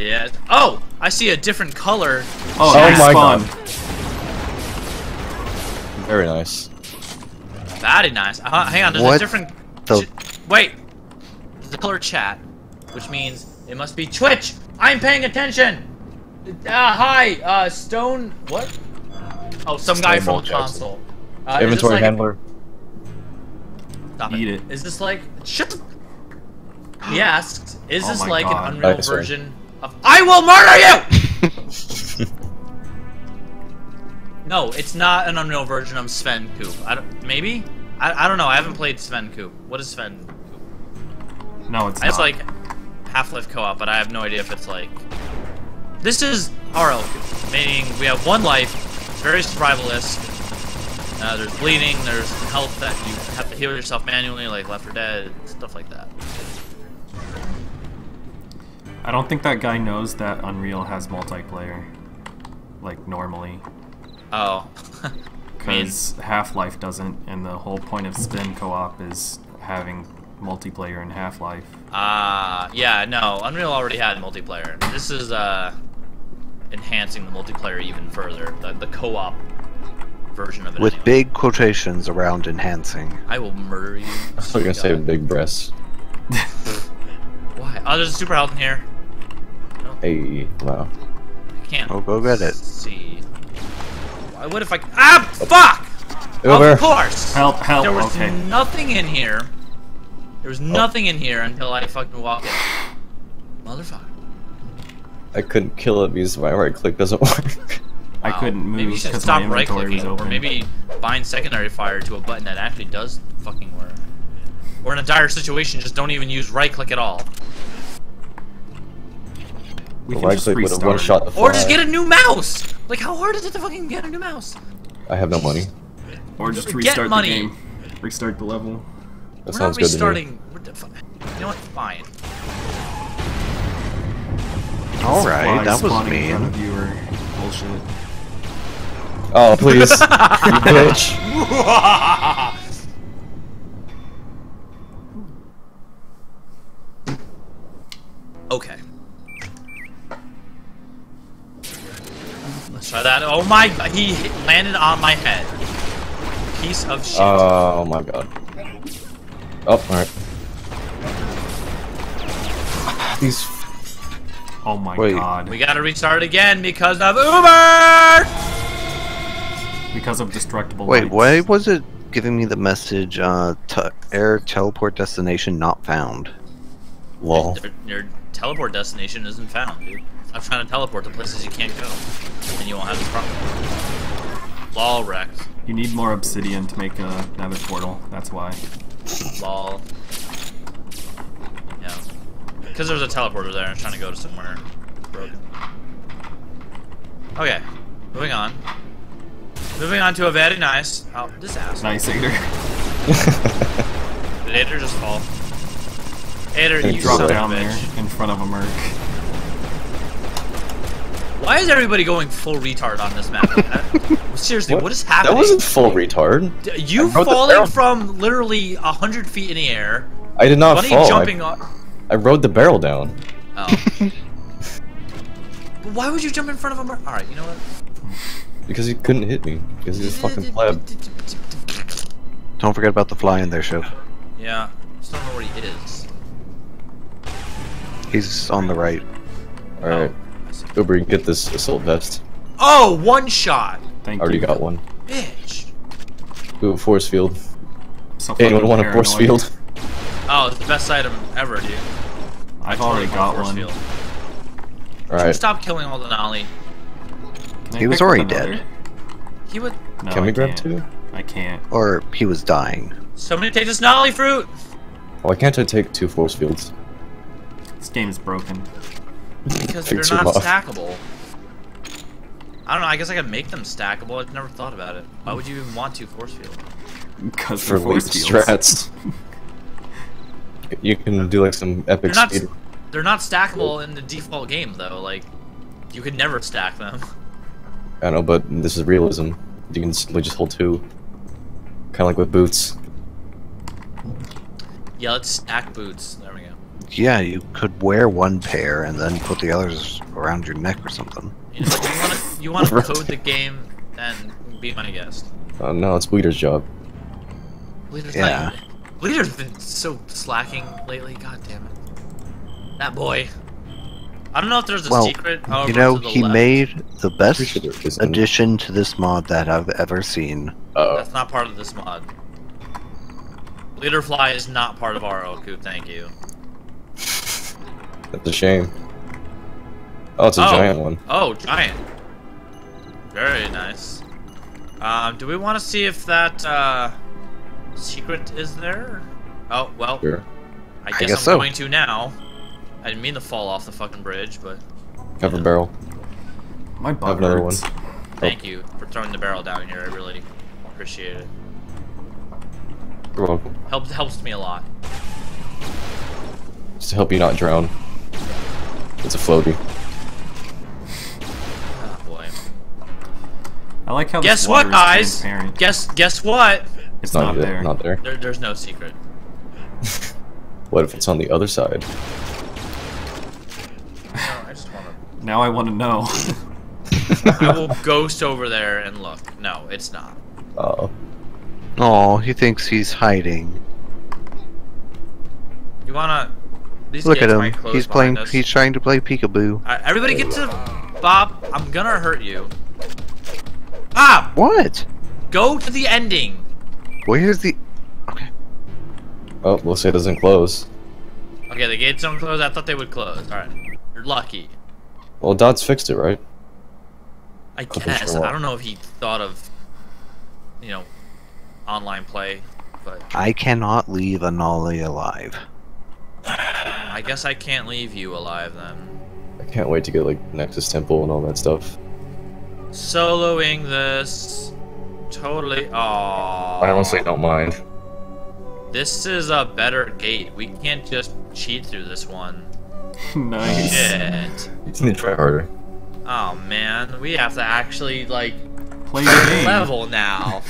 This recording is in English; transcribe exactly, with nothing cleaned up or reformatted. Yeah. Oh! I see a different color. Oh, oh my spawn. God. Very nice. Very nice. Uh, hang on, there's what a different... The... Wait! There's the color chat, which means it must be Twitch! I'm paying attention! Uh, hi! Uh, Stone... What? Oh, some Stone guy from the console. Uh, Inventory like handler. A... Stop Eat it. it. Is this like... Shut the... He asks, is oh this like God. an Unreal oh, version of... I WILL MURDER YOU! No, it's not an Unreal version of Sven Coop. I don't, maybe? I, I don't know, I haven't played Sven Coop. What is Sven Coop? No, it's I not. It's like Half-Life co-op, but I have no idea if it's like... This is R L Coop, meaning we have one life, it's very survivalist. Uh, there's bleeding, there's health that you have to heal yourself manually, like Left four Dead, stuff like that. I don't think that guy knows that Unreal has multiplayer, like, normally. Oh. Because Half-Life doesn't, and the whole point of Sven co-op is having multiplayer in Half-Life. Ah, uh, yeah, no, Unreal already had multiplayer. This is, uh, enhancing the multiplayer even further, the, the co-op version of it. With anyway. big quotations around enhancing. I will murder you. I was going to say big breasts. Why? Oh, there's a super health in here. No. Hey, wow. I can't. Oh, go get it. See. Why would if I. Ah, fuck! Over. Of course! Help, help, There was okay. nothing in here. There was nothing oh. in here until I fucking walked in. Motherfucker. I couldn't kill it because my right click doesn't work. Wow. I couldn't move. Maybe you should stop right clicking. Or maybe bind secondary fire to a button that actually does fucking work. Or in a dire situation, just don't even use right click at all. We can right just click restart. One shot the or just get a new mouse! Like, how hard is it to fucking get a new mouse? I have no money. Or just restart get money. the game. Restart the level. That We're sounds not restarting. Good to me. We're you know what? Fine. Alright, that was mean. Bullshit. Oh, please. You bitch. Okay. Let's try that. Oh my god, he landed on my head. Piece of shit. Oh my god. Oh, alright. These. Oh my Wait. god. We gotta restart again because of Uber! Because of destructible Wait, lights. Why was it giving me the message, uh, t air teleport destination not found? Lol. Your teleport destination isn't found, dude. Stop trying to teleport to places you can't go, and you won't have this problem. Lol, Rex. You need more obsidian to make a, another portal. That's why. Lol. Yeah. Because there's a teleporter there. I'm trying to go to somewhere broken. Okay. Moving on. Moving on to a very nice. Oh, this ass. Nice, Ader. Did Ader just fall? Ader, you drop down there in front of a merc. Why is everybody going full retard on this map? That, seriously, what? what is happening? That wasn't full retard. You falling from literally a hundred feet in the air. I did not fall. Jumping I, I rode the barrel down. Oh. But why would you jump in front of a merc? Alright, you know what? Because he couldn't hit me. Because he's fucking pleb. Don't forget about the fly in there, Shiv. Yeah, I still don't know where he is. He's on the right. Alright. Oh, Uber, you can get this assault vest. Oh, one shot! Thank Already you. Already got one. Bitch! Ooh, force field. Something Anyone want a force field? Oh, it's the best item ever, dude. I've already got one. Alright. Stop killing all the Nolly. He was already dead. He would. No, can we I grab can't. two? I can't. Or he was dying. Somebody take this Nolly fruit! Why can't I take two force fields? This game is broken. Because they're not off. stackable. I don't know, I guess I could make them stackable. I've never thought about it. Why would you even want to force field? Because for force strats. You can do like some epic they're not, speed. They're not stackable in the default game though. Like, you could never stack them. I know, but this is realism. You can simply just hold two. Kind of like with boots. Yeah, let's stack boots. There we go. yeah, you could wear one pair and then put the others around your neck or something. You know, you want to you want to code the game, then be my guest. Oh no, it's Bleeder's job. Bleeder's yeah. Not, Bleeder's been so slacking lately. God damn it, that boy. I don't know if there's a well, secret. Well, you know, he left. made the best addition to this mod that I've ever seen. Uh-oh. That's not part of this mod. Bleederfly is not part of our O Coop, thank you. That's a shame. Oh, it's a oh. giant one. Oh, giant. Very nice. Um, do we want to see if that uh, secret is there? Oh, well, sure. I guess, I guess I'm so. going to now. I didn't mean to fall off the fucking bridge, but... Have a barrel. My butt Have another one. Thank oh. you for throwing the barrel down here. I really appreciate it. You're welcome. Helps, helps me a lot. Just to help you not drown. It's a floaty. Oh boy. I like how Guess this what, guys? Guess, guess what? It's not, not there. Not there. there. There's no secret. What if it's on the other side? Now I want to know. I will ghost over there and look. No, it's not. Uh-oh. Oh, he thinks he's hiding. You wanna... These look at him. He's playing. Us. He's trying to play peekaboo. Right, everybody get to... Bob, I'm gonna hurt you. Ah! What? Go to the ending. Where's the... Okay. Oh, we'll say it doesn't close. Okay, the gates don't close. I thought they would close. Alright. You're lucky. Well, Dodds fixed it, right? I guess. I don't know if he thought of, you know, online play, but... I cannot leave Anali alive. I guess I can't leave you alive, then. I can't wait to get, like, Nexus Temple and all that stuff. Soloing this... Totally... Aww. I honestly don't mind. This is a better gate. We can't just cheat through this one. Nice. Shit. You need to try harder. Oh man, we have to actually like play the level now.